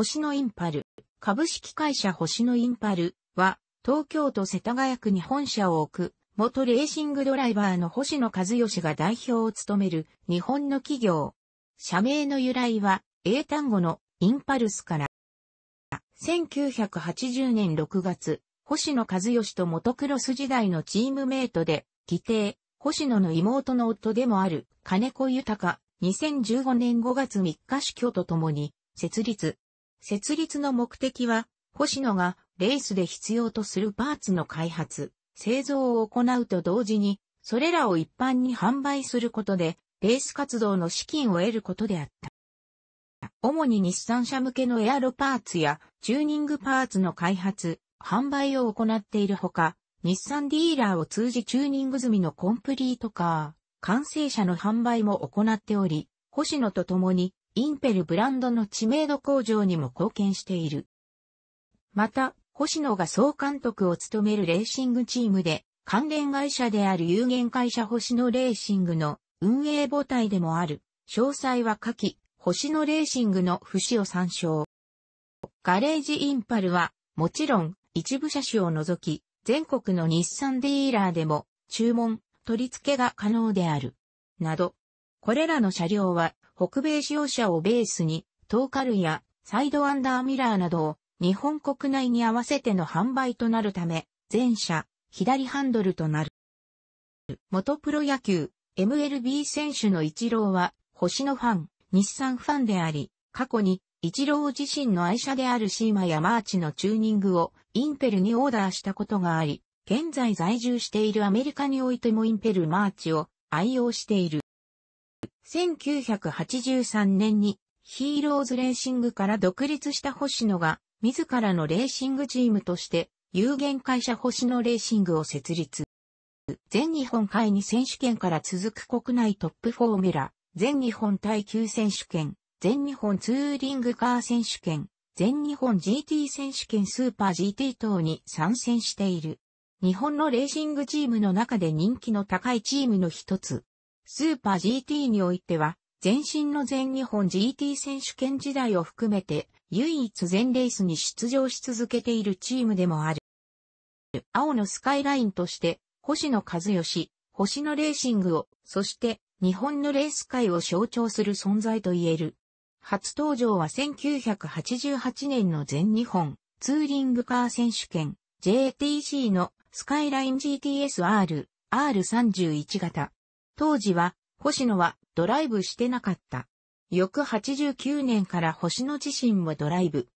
星野インパル、株式会社星野インパルは、東京都世田谷区に本社を置く、元レーシングドライバーの星野一義が代表を務める日本の企業。社名の由来は、英単語のインパルスから。1980年6月、星野一義とモトクロス時代のチームメイトで、義弟、星野の妹の夫でもある金子豊、2015年5月3日死去とともに、設立。設立の目的は、星野がレースで必要とするパーツの開発、製造を行うと同時に、それらを一般に販売することで、レース活動の資金を得ることであった。主に日産車向けのエアロパーツやチューニングパーツの開発、販売を行っているほか、日産ディーラーを通じチューニング済みのコンプリートカー、完成車の販売も行っており、星野と共に、IMPULブランドの知名度向上にも貢献している。また、星野が総監督を務めるレーシングチームで、関連会社である有限会社星野レーシングの運営母体でもある、詳細は下記、星野レーシングの節を参照。ガレージインパルは、もちろん、一部車種を除き、全国の日産ディーラーでも、注文、取り付けが可能である。など、これらの車両は、北米使用車をベースに、トーカルやサイドアンダーミラーなどを日本国内に合わせての販売となるため、全車、左ハンドルとなる。元プロ野球、MLB 選手のイチローは、星野ファン、日産ファンであり、過去に、イチロー自身の愛車であるシーマやマーチのチューニングをIMPULにオーダーしたことがあり、現在在住しているアメリカにおいてもIMPULマーチを愛用している。1983年にヒーローズレーシングから独立した星野が自らのレーシングチームとして有限会社星野レーシングを設立。全日本カイニ選手権から続く国内トップフォーミュラ、全日本耐久選手権、全日本ツーリングカー選手権、全日本 GT 選手権スーパー GT 等に参戦している。日本のレーシングチームの中で人気の高いチームの一つ。スーパー GT においては、前身の全日本 GT 選手権時代を含めて、唯一全レースに出場し続けているチームでもある。青のスカイラインとして、星野一義、星野レーシングを、そして、日本のレース界を象徴する存在と言える。初登場は1988年の全日本ツーリングカー選手権 JTC のスカイライン GTSR R31 型。当時は、星野はドライブしてなかった。翌89年から星野自身もドライブ。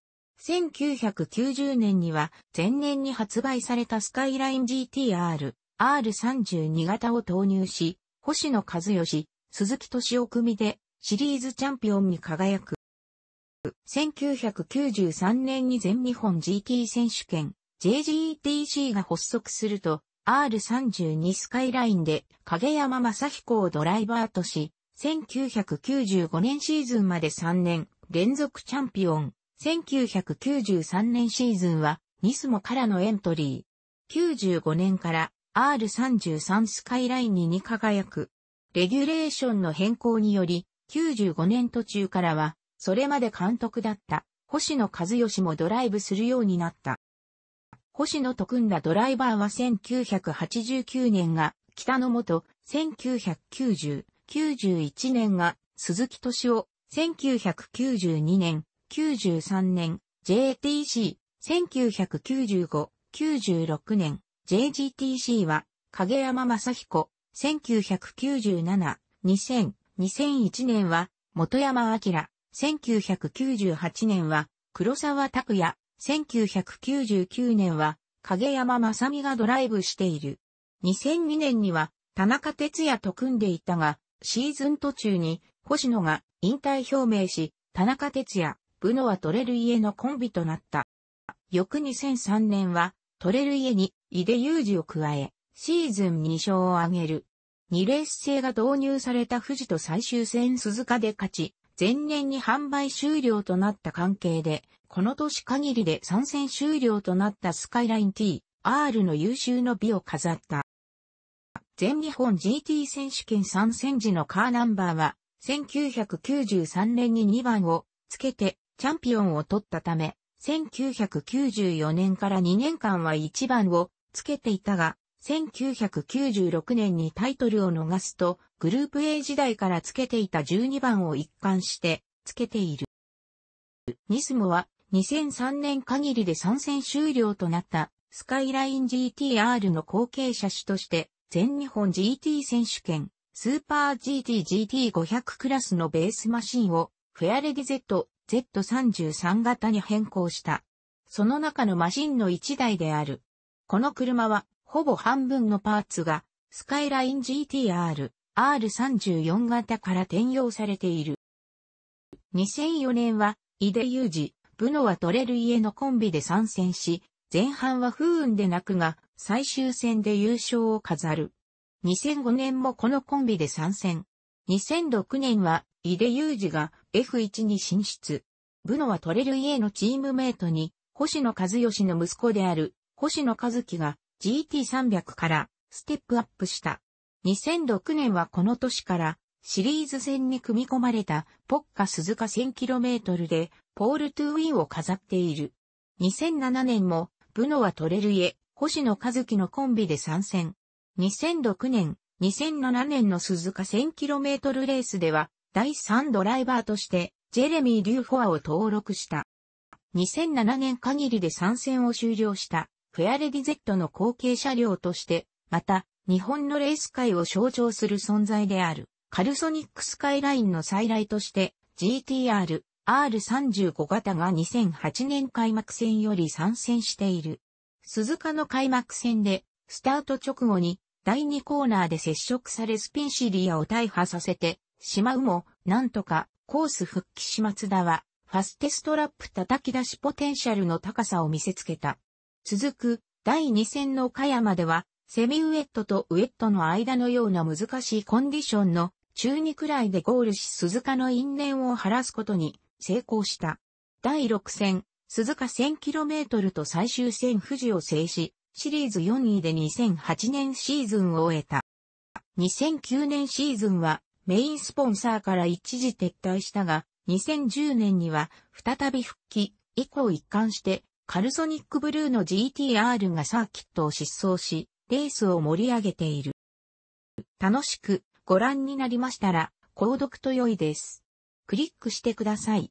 1990年には、前年に発売されたスカイライン GTR、R32 型を投入し、星野一義、鈴木敏夫組でシリーズチャンピオンに輝く。1993年に全日本 GT 選手権、JGTC が発足すると、R32 スカイラインで影山正彦をドライバーとし、1995年シーズンまで3年連続チャンピオン。1993年シーズンはニスモからのエントリー。95年から R33 スカイラインに輝く。レギュレーションの変更により、95年途中からは、それまで監督だった星野一義もドライブするようになった。星野と組んだドライバーは1989年が北野元、1990、91年が鈴木敏夫、1992年、93年、JTC、1995、96年、JGTC は影山正彦、1997、2000、2001年は本山明、1998年は黒沢拓也、1999年は影山正美がドライブしている。2002年には田中哲也と組んでいたが、シーズン途中に星野が引退表明し、田中哲也、ブノワトレルイエのコンビとなった。翌2003年はトレルイエに井出裕二を加え、シーズン2勝を挙げる。2レース制が導入された富士と最終戦鈴鹿で勝ち、前年に販売終了となった関係で、この年限りで参戦終了となったスカイライン TR の優秀の美を飾った。全日本 GT 選手権参戦時のカーナンバーは、1993年に2番をつけてチャンピオンを取ったため、1994年から2年間は1番をつけていたが、1996年にタイトルを逃すと、グループ A 時代からつけていた12番を一貫してつけている。ニスモは2003年限りで参戦終了となったスカイライン GTR の後継車種として、全日本 GT 選手権、スーパー GT500 クラスのベースマシンをフェアレディ Z、Z33 型に変更した。その中のマシンの1台である。この車は、ほぼ半分のパーツが、スカイライン GTR、R34 型から転用されている。2004年は、井出裕二、ブノワ・トレルイエのコンビで参戦し、前半は不運でなくが、最終戦で優勝を飾る。2005年もこのコンビで参戦。2006年は、井出裕二が F1 に進出。ブノワ・トレルイエのチームメイトに、星野一義の息子である、星野一樹が、GT300 からステップアップした。2006年はこの年からシリーズ戦に組み込まれたポッカ鈴鹿 1000km でポールトゥウィンを飾っている。2007年もブノワ・トレルイエ、星野一樹のコンビで参戦。2006年、2007年の鈴鹿 1000km レースでは第3ドライバーとしてジェレミー・リューフォアを登録した。2007年限りで参戦を終了した。フェアレディ Z の後継車両として、また、日本のレース界を象徴する存在である、カルソニックスカイラインの再来として、GTR、R35 型が2008年開幕戦より参戦している。鈴鹿の開幕戦で、スタート直後に、第2コーナーで接触されスピンシリアを大破させて、しまうも、なんとか、コース復帰し松田は、ファステストラップ叩き出しポテンシャルの高さを見せつけた。続く、第2戦の岡山では、セミウエットとウエットの間のような難しいコンディションの中2くらいでゴールし鈴鹿の因縁を晴らすことに成功した。第6戦、鈴鹿 1000km と最終戦富士を制し、シリーズ4位で2008年シーズンを終えた。2009年シーズンはメインスポンサーから一時撤退したが、2010年には再び復帰、以降一貫して、カルソニックブルーの GTR がサーキットを疾走し、レースを盛り上げている。楽しくご覧になりましたら、購読と良いです。クリックしてください。